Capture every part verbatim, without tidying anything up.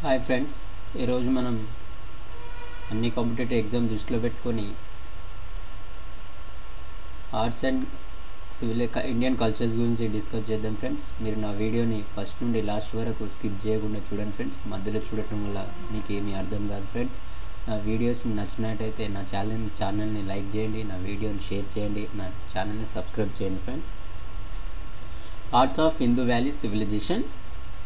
Hi friends, ఈరోజు మనం అన్ని కాంపిటేటివ్ ఎగ్జామ్ దృష్టిలో పెట్టుకొని arts and civil Indian cultures గురించి డిస్కస్ చేద్దాం ఫ్రెండ్స్. మీరు నా వీడియోని ఫస్ట్ నుండి లాస్ట్ వరకు స్కిప్ చేయకుండా చూడండి ఫ్రెండ్స్. మధ్యలో చూడటం వల్ల మీకు ఏమీ అర్థం కాదు ఫ్రెండ్స్. నా వీడియోస్ నచ్చినట్టయితే నా ఛానల్ ఛానల్ని లైక్ చేయండి, నా వీడియోని షేర్ చేయండి, నా ఛానల్ని సబ్స్క్రైబ్ చేయండి friends. Arts of Hindu valley civilisation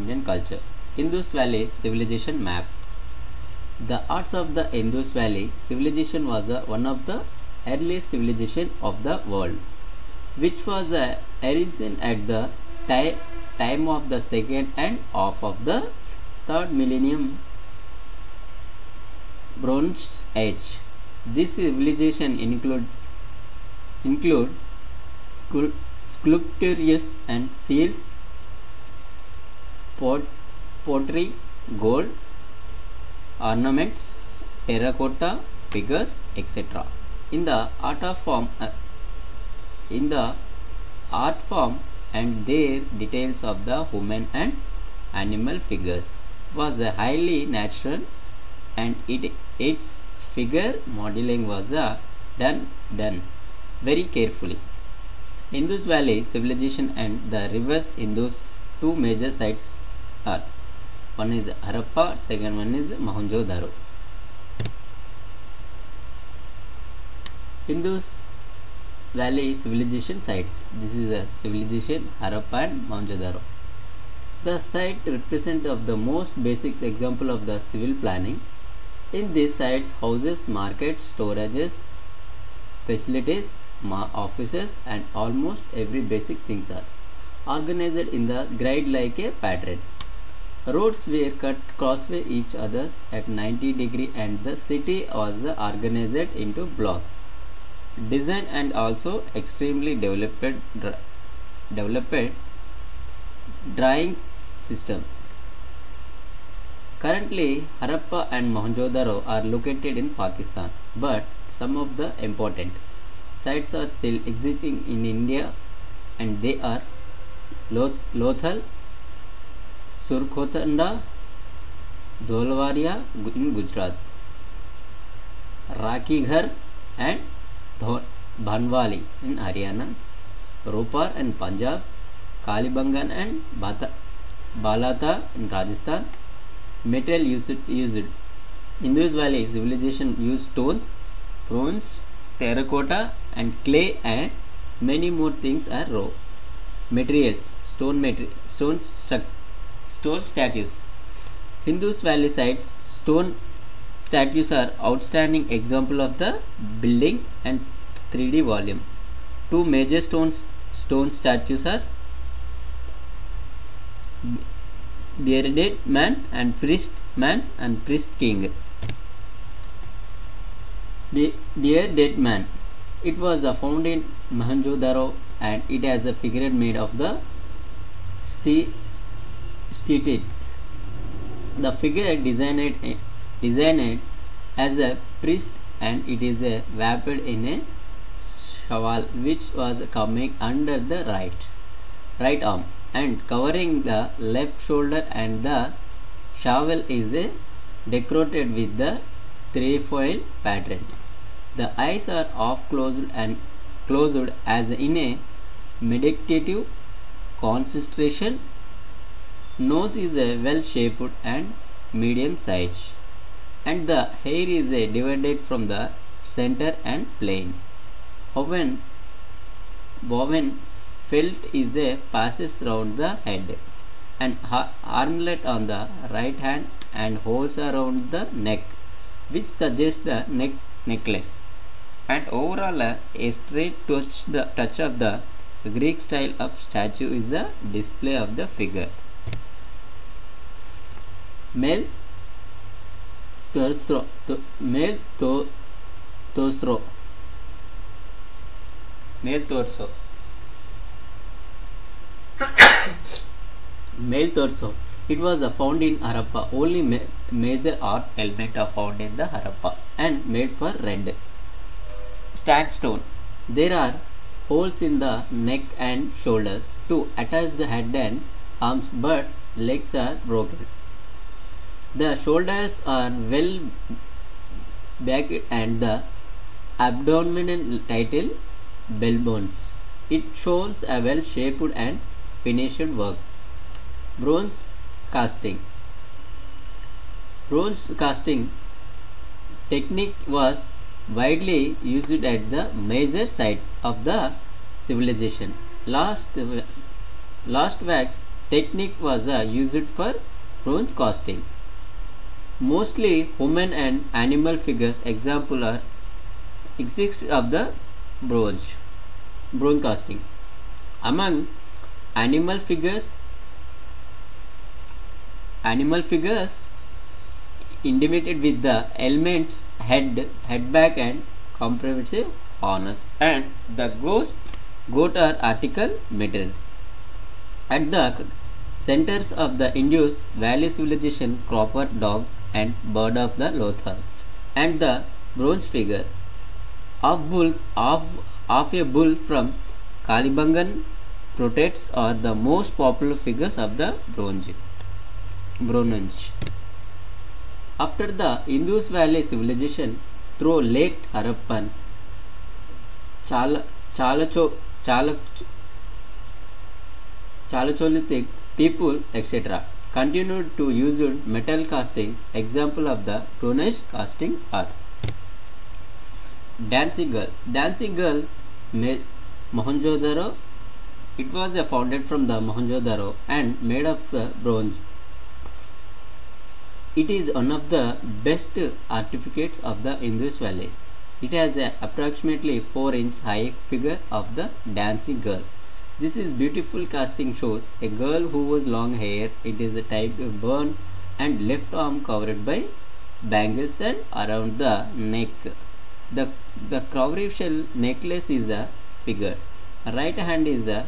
Indian culture. Indus Valley Civilization Map. The arts of the Indus Valley civilization was a, one of the earliest civilization of the world, which was a, arisen at the ti time of the second and half of the third millennium Bronze Age. This civilization include include sculptures and seals, pot pottery, gold ornaments, terracotta figures, et cetera. In the art of form, uh, in the art form and their details of the human and animal figures was a highly natural, and it its figure modeling was uh, done done very carefully. Indus Valley civilization and the rivers Indus, two major sites are. One is Harappa, second one is Mohenjo-daro. Indus Valley civilization sites. This is a civilization Harappa and Mohenjo-daro. The site represent of the most basic example of the civil planning. In these sites, houses, markets, storages, facilities, offices, and almost every basic things are organized in the grid like a pattern. Roads were cut crossway each others at ninety degree, and the city was organized into blocks. Design and also extremely developed developed drawing system. Currently, Harappa and Mohenjo-daro are located in Pakistan, but some of the important sites are still existing in India, and they are Lothal, Surkota, Dholwarya in Gujarat, Rakhigarhi and Banwali in Haryana, Ropar and Punjab, Kalibangan and Balata in Rajasthan. Material used, used. Indus Valley civilization used stones, bronze, terracotta and clay, and many more things are raw materials, stone material, stone structure. Stone statues. Indus Valley sites stone statues are outstanding example of the building and three D volume. Two major stone stone statues are bearded man and priest man and priest king. Be bearded man. It was found in Mohenjo-daro, and it has a figure made of the steel. Stated. The figure designed designed as a priest, and it is a wrapped in a shawl which was coming under the right right arm and covering the left shoulder, and the shawl is a decorated with the trefoil pattern. The eyes are half closed and closed as in a meditative concentration. Nose is a well shaped and medium size, and the hair is a divided from the center and plain. Woven woven felt is a passes round the head, and armlet on the right hand, and holes around the neck, which suggests the neck necklace. And overall, a straight touch the touch of the Greek style of statue is a display of the figure. Male torso, male to torso, male torso, male torso. It was found in Harappa. Only ma major art element are found in the Harappa and made for red stag stone. There are holes in the neck and shoulders to attach the head and arms, but legs are broken. The shoulders are well back and the abdominal title bell bones. It shows a well shaped and finished work. Bronze casting. Bronze casting technique was widely used at the major sites of the civilization. Last last wax technique was uh, used for bronze casting. Mostly human and animal figures example are exist of the bronze bronze casting. Among animal figures animal figures intimated with the elements head head back and comprehensive harness, and the ghost goat are article materials. At the centers of the Indus Valley civilization, cropper dog and bird of the Lothal, and the bronze figure of bull of of a bull from Kalibangan portraits are the most popular figures of the bronze bronze. After the Indus Valley civilization, through late Harappan, Chala Chalacho Chalak Chalacholithic people, et cetera, continued to use metal casting. Example of the bronze casting are dancing girl. Dancing girl, Mohenjo-daro. It was uh, founded from the Mohenjo-daro and made of uh, bronze. It is one of the best artifacts of the Indus Valley. It has an approximately four inch high figure of the dancing girl. This is beautiful casting shows a girl who was long hair. It is a type of burn and left arm covered by bangles and around the neck. The the cowrie shell necklace is a figure. Right hand is a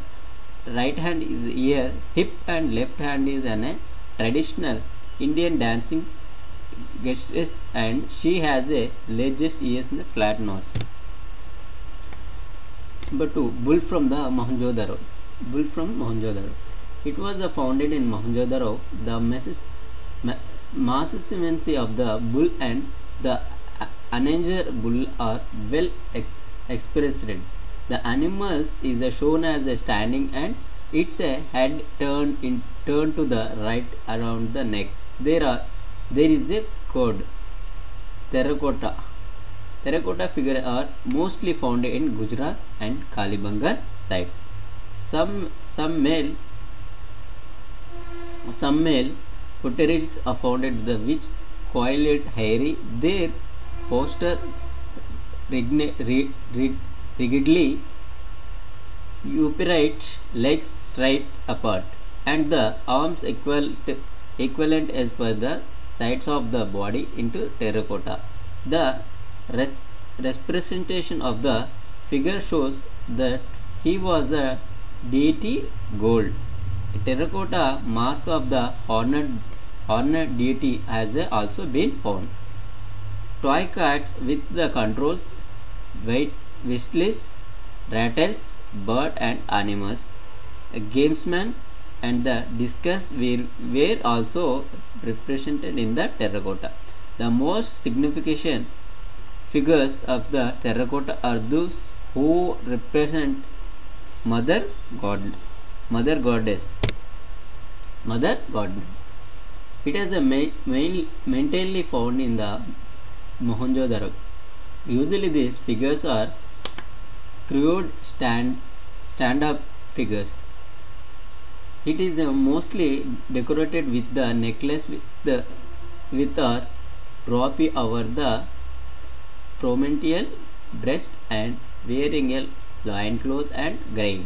right hand is ear hip and left hand is an a traditional Indian dancing gestures, and she has a largest ears and a flat nose. Number two, bull from the Mohenjo-daro. Bull from Mohenjo-daro. It was uh, founded in Mohenjo-daro. The masses, ma massivency of the bull and the uh, anager bull are well ex expressed. The animals is uh, shown as a standing and its uh, head turned in turned to the right around the neck. There are there is a code terracotta. Terracotta figures are mostly found in Gujarat and Kalibangan sites. Some some male some male potteries are found in the which coiled hairy their poster rigidly upright, legs straight apart, and the arms equal equivalent as per the sides of the body into terracotta. The Res representation of the figure shows that he was a deity gold. A terracotta mask of the horned horned deity has also been found. Toy cats with the controls, weight, whistles, rattles, bird and animals, a gamesman and the discus were, were also represented in the terracotta. The most significant figures of the terracotta are those who represent mother god, mother goddess, mother goddess. It is a main, main, mainly found in the Mohenjo-daro. Usually, these figures are crude stand stand-up figures. It is uh, mostly decorated with the necklace with the with a rupee over the prominent breast and wearing a loincloth and grave.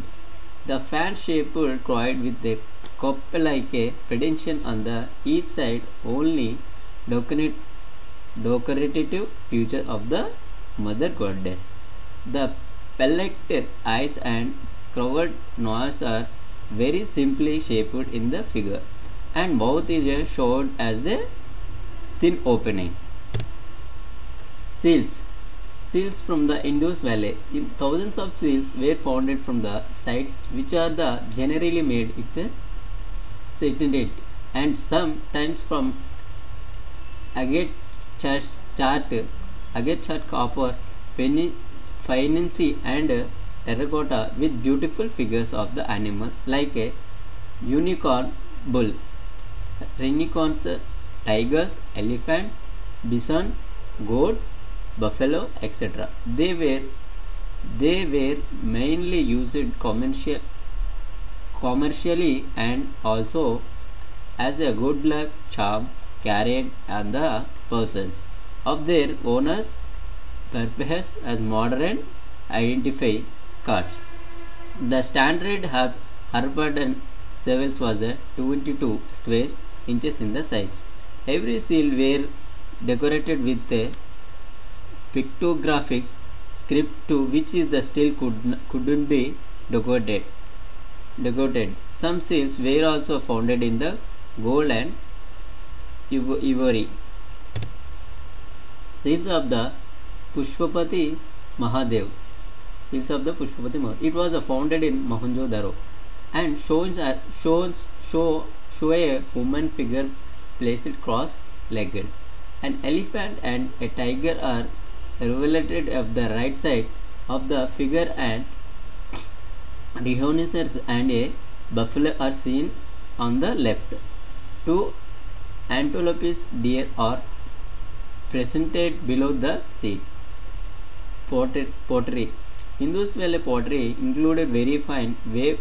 The fan-shaped croix with a cup-like pedestal on the each side only decorate, decorative feature of the mother goddess. The pellicate eyes and covered nose are very simply shaped in the figure, and mouth is shown as a thin opening. Seals. Seals from the Indus Valley. In thousands of seals were founded from the sites which are the generally made with the selenite and sometimes from agate chart, chart agate chart copper, faïency and terracotta with beautiful figures of the animals like a unicorn, bull, rhinoceros, tigers, elephant, bison, goat, buffalo, et cetera. They were they were mainly used commercial, commercially and also as a good luck charm carried on the persons of their owners, perhaps as modern identify cards. The standard har Harappan Sevels was a twenty-two square inches in the size. Every seal were decorated with a pictographic script to which is the seal could couldn't be decorated. Decorated. Some seals were also founded in the gold and ivory. Seals of the Pashupati Mahadev. Seals of the Pashupati Mahadev. It was founded in Mohenjo-daro and shows are shows show show a human figure placed cross-legged. An elephant and a tiger are revealed of the right side of the figure, and rhinoceros and a buffalo are seen on the left. Two antelopes, deer are presented below the seat. Pottery. Indus Valley pottery included very fine wave,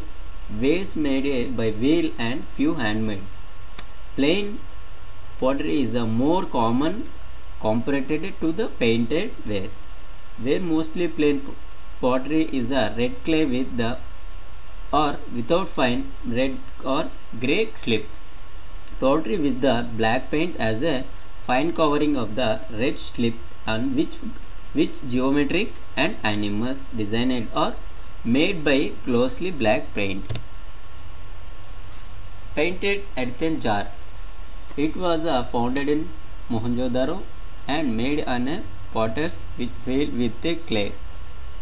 waves made by wheel and few handmade. Plain pottery is a more common comparatively to the painted ware. Where mostly plain pottery is a red clay with the or without fine red or grey slip. Pottery with the black paint as a fine covering of the red slip on which which geometric and animals designed or made by closely black paint. Painted earthen jar. It was uh, founded in Mohenjo-daro and made on a potter's wheel with a clay.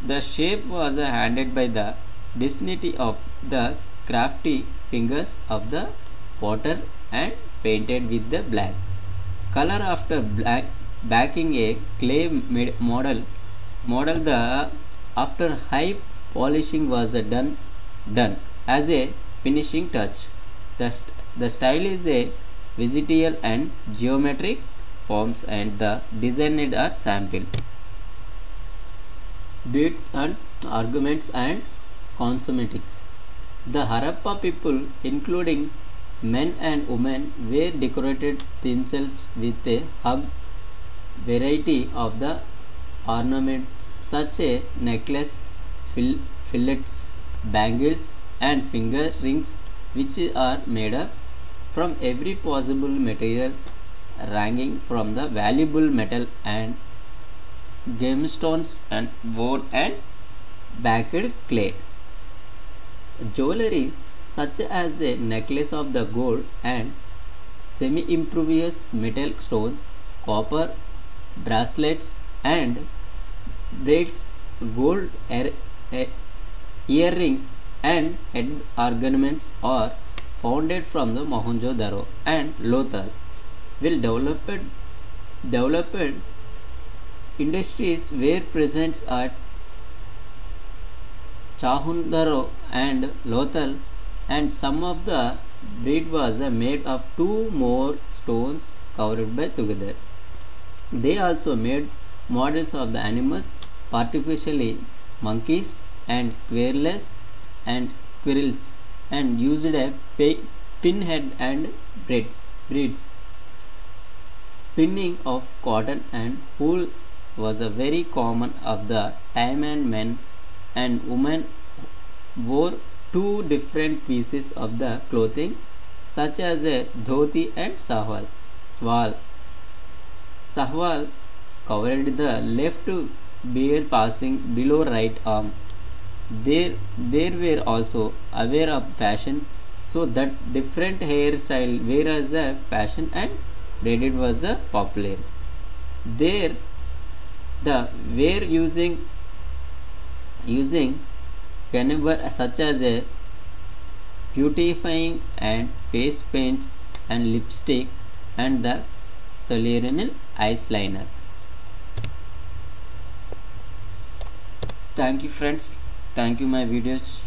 The shape was uh, handed by the dexterity of the crafty fingers of the potter and painted with the black color after black backing a clay model. Model the after high polishing was uh, done done as a finishing touch. The st the style is a visual and geometric forms and the designed are sampled. Beads and ornaments and cosmetics. The Harappa people, including men and women, were decorated themselves with a hug variety of the ornaments such as necklace, fill fillets, bangles and finger rings, which are made up from every possible material ranging from the valuable metal and gemstones and worn and baked clay. Jewelry such as a necklace of the gold and semi-impervious metal stones, copper bracelets and braids, gold ear earrings and head ornaments are founded from the Mohenjo-daro and Lothal will developed developed industries were present at Chanhudaro and Lothal, and some of the breed was made of two more stones covered by together. They also made models of the animals, particularly monkeys and squirrels and squirrels, and used a pinhead and braids. Breeds. Spinning of cotton and wool was a very common of the time, and men and women wore two different pieces of the clothing such as a dhoti and sahwal. Swal. Sahwal covered the left beard passing below right arm. They, they were also aware of fashion, so that different hairstyle were as a fashion and braided was a popular. There, the were using using cannibal such as a beautifying and face paints and lipstick and the Solarian ice liner. Thank you friends. Thank you my videos.